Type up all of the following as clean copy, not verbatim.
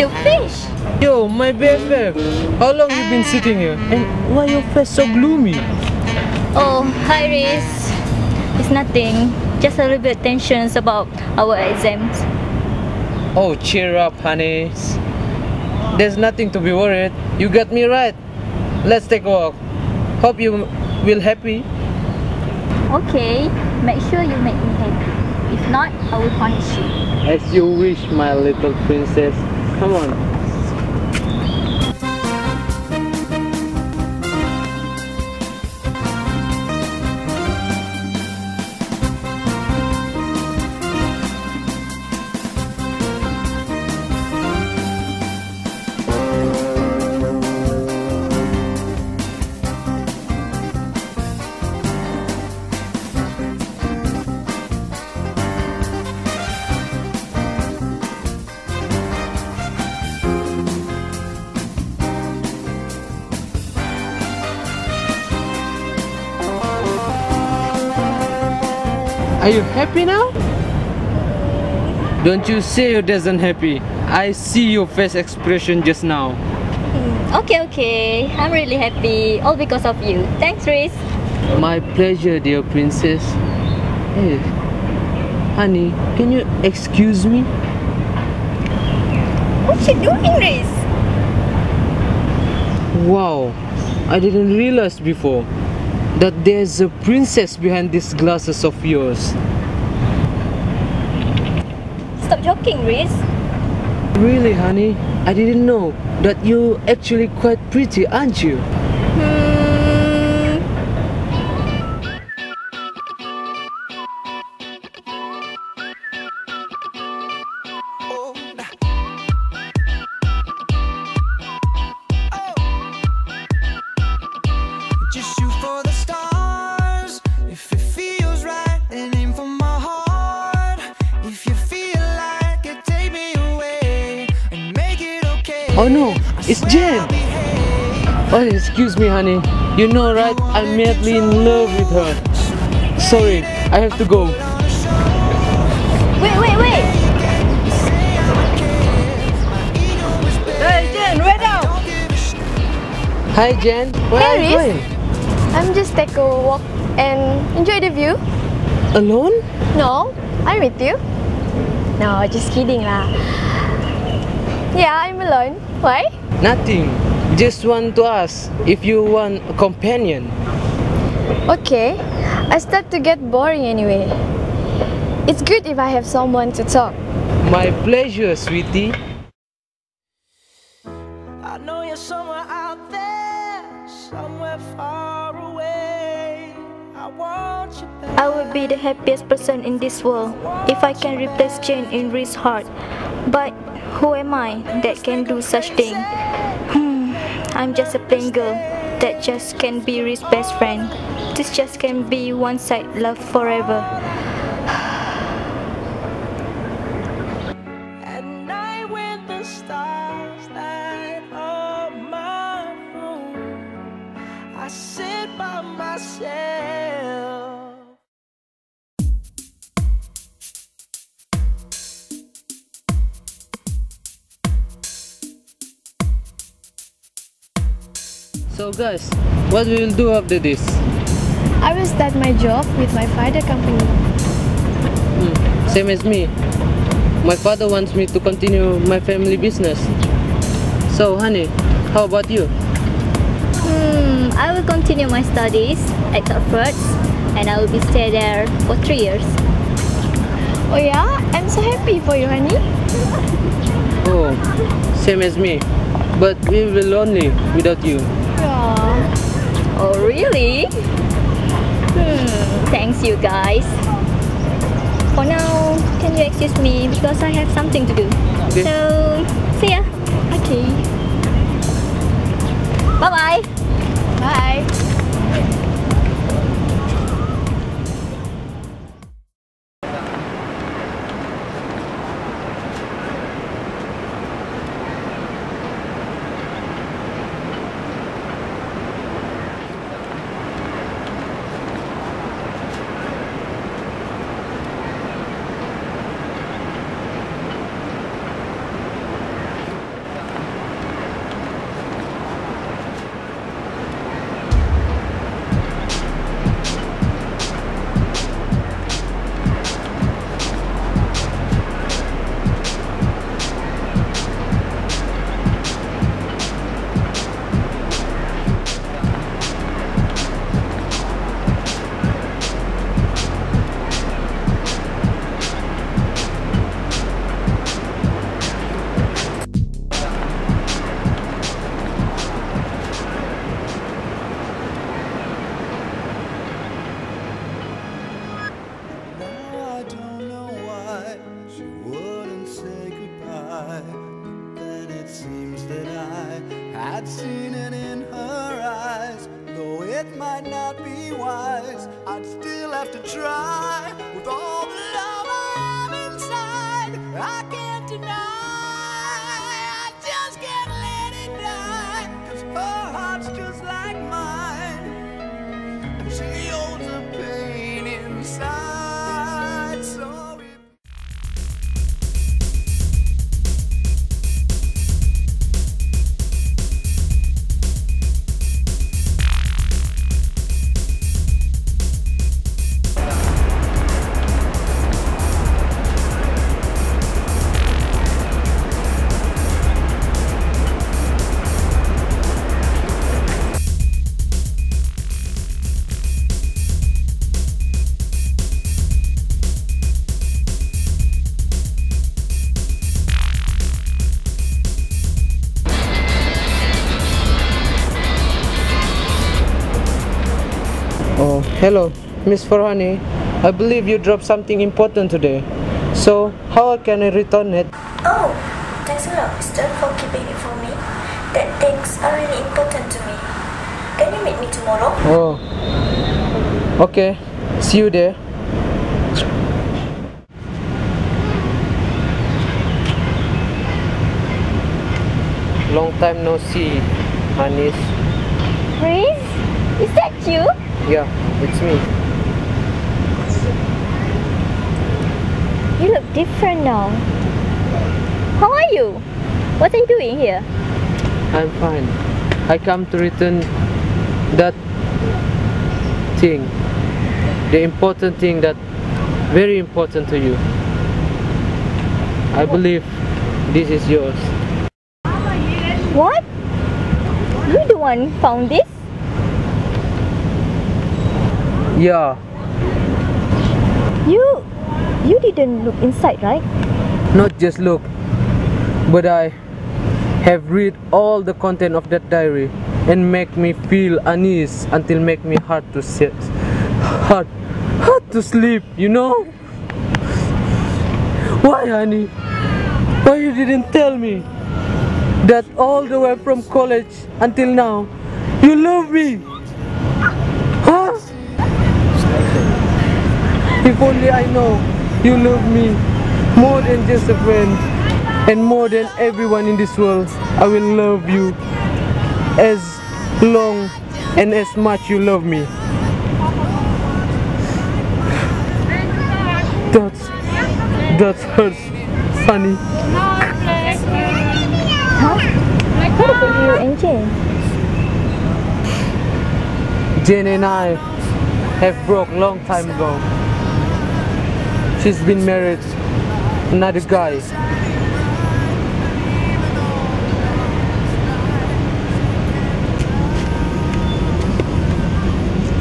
the fish. Yo, my BFF, how long you been sitting here? And why your face so gloomy? Oh, Iris, it's nothing. Just a little bit tensions about our exams. Oh, cheer up, Hanis. There's nothing to be worried. You got me right. Let's take a walk. Hope you will happy. Okay, make sure you make me happy. If not, I will punish you. As you wish, my little princess. Come on. Are you happy now? Don't you say you doesn't happy. I see your face expression just now. Okay, okay. I'm really happy. All because of you. Thanks, Riz. My pleasure, dear princess. Hey, honey, can you excuse me? What you doing, Riz? Wow, I didn't realize before that there's a princess behind these glasses of yours. Stop joking, Riz. Really, honey? I didn't know that you're actually quite pretty, aren't you? Oh no, it's Jen! Oh, excuse me, honey. You know, right? I'm madly in love with her. Sorry, I have to go. Wait, wait, wait! Hey, Jen, wait up! Hi, Jen. Where are you going? I'm just taking a walk and enjoy the view. Alone? No, I'm with you. No, just kidding lah. Yeah, I'm alone. Why? Nothing. Just want to ask if you want a companion. Okay. I start to get boring anyway. It's good if I have someone to talk. My pleasure, sweetie. I know you're somewhere out there, somewhere far away. I want you back. I would be the happiest person in this world if I can replace Jane in Riz's heart. But who am I that can do such thing? I'm just a plain girl that just can be Riz's best friend. This just can be one-sided love forever. So guys, what we will do after this? I will start my job with my father's company. Same as me. My father wants me to continue my family business. So honey, how about you? I will continue my studies at Harvard, and I will be stay there for 3 years. Oh yeah? I'm so happy for you, honey. Oh, same as me. But we will be lonely without you. Oh really? Thanks you guys. For now, can you excuse me because I have something to do. Okay. So, see ya. Okay. Bye-bye. Bye. might not be wise. I'd still have to try. With all the love I have inside, I can't deny. I just can't let it die. 'Cause her heart's just like mine, and she holds a pain inside. Sorry. Hello, Miss Farhani. I believe you dropped something important today. So, how can I return it? Oh, thanks a lot, Mister, for keeping it for me. That things are really important to me. Can you meet me tomorrow? Oh, okay. See you there. Long time no see, Hanis. Please? Is that you? Yeah, it's me. You look different now. How are you? What are you doing here? I'm fine. I come to return that thing. The important thing that very important to you. I believe this is yours. What? You the one found this? Yeah. You didn't look inside, right? Not just look, but I have read all the content of that diary and make me feel unease until make me hard to sleep, you know? Why, honey? Why you didn't tell me that all the way from college until now you love me? If only I know you love me more than just a friend, and more than everyone in this world. I will love you as long and as much you love me. That hurts, Sunny. Huh? What about you and Jane? Jane and I have broke long time ago. She's been married another guy.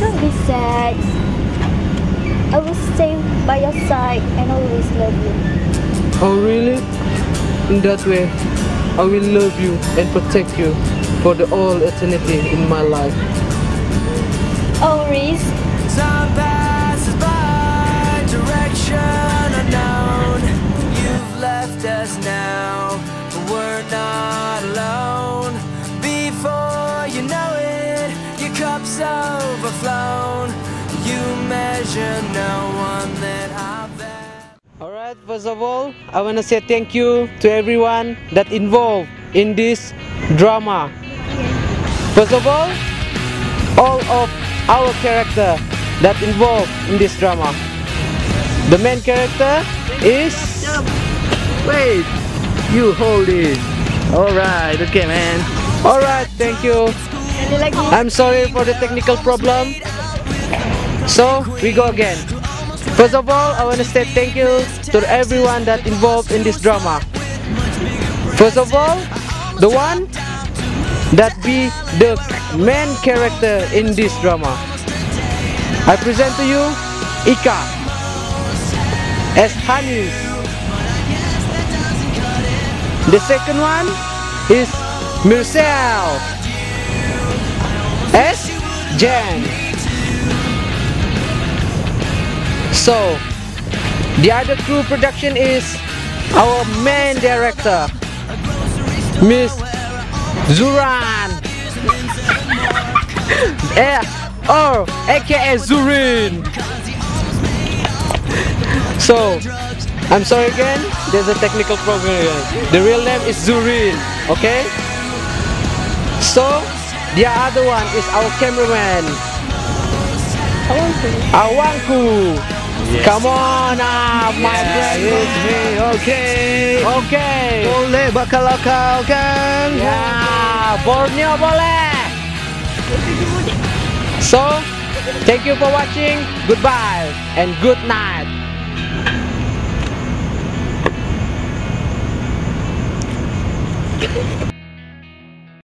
Don't be sad. I will stay by your side and always love you. Oh really? In that way, I will love you and protect you for the all eternity in my life. Oh, Reese. Unknown. You've left us now, but we're not alone. Before you know it, your cup's overflown. You measure no one that I've been. Alright, first of all, I want to say thank you to everyone that involved in this drama. First of all of our character that involved in this drama. The main character is... Wait, you hold it. Alright, okay man. Alright, thank you. I'm sorry for the technical problem. So, we go again. First of all, I want to say thank you to everyone that involved in this drama. First of all, the one that be the main character in this drama. I present to you, Ieqa. As Hanis. The second one is Mircel as Jan. So the other crew production is our main director, Miss Zurin. or aka Zurin. So I'm sorry again, there's a technical problem again. The real name is Zurin, okay? So the other one is our cameraman, Awanku. Yes. Come on up, yes, my friend. It's me, okay. Okay. Boleh bakal kau kan? Yeah, Borneo boleh. So, thank you for watching. Goodbye and good night.